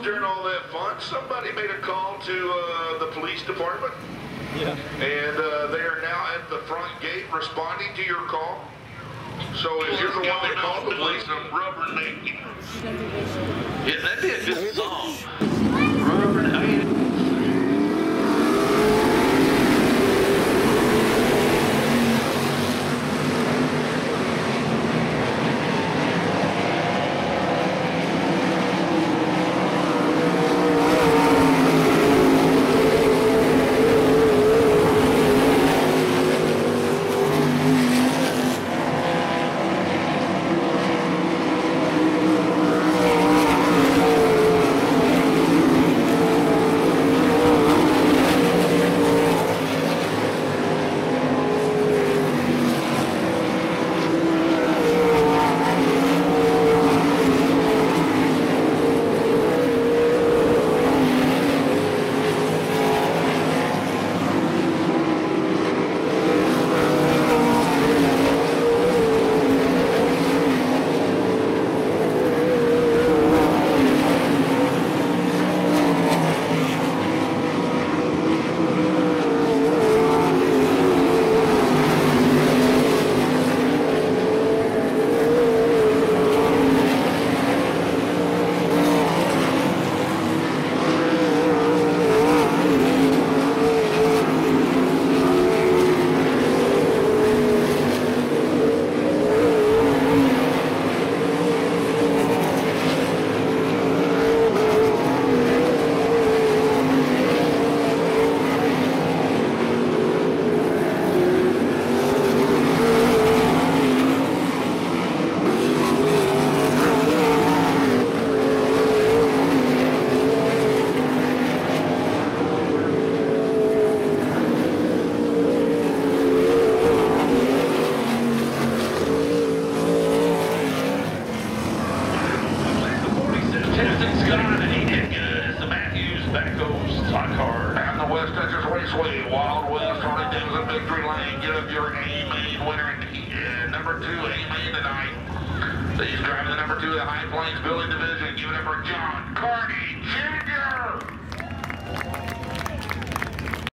pause during all that fun, somebody made a call to the police department. Yeah. And they are now at the front gate responding to your call. So if you're the one that called the police, I'm rubber naked. Yeah, that'd be a good song. Rubber naked. He's driving the number 2 of the High Plains Building Division, giving it for John Carney Jr.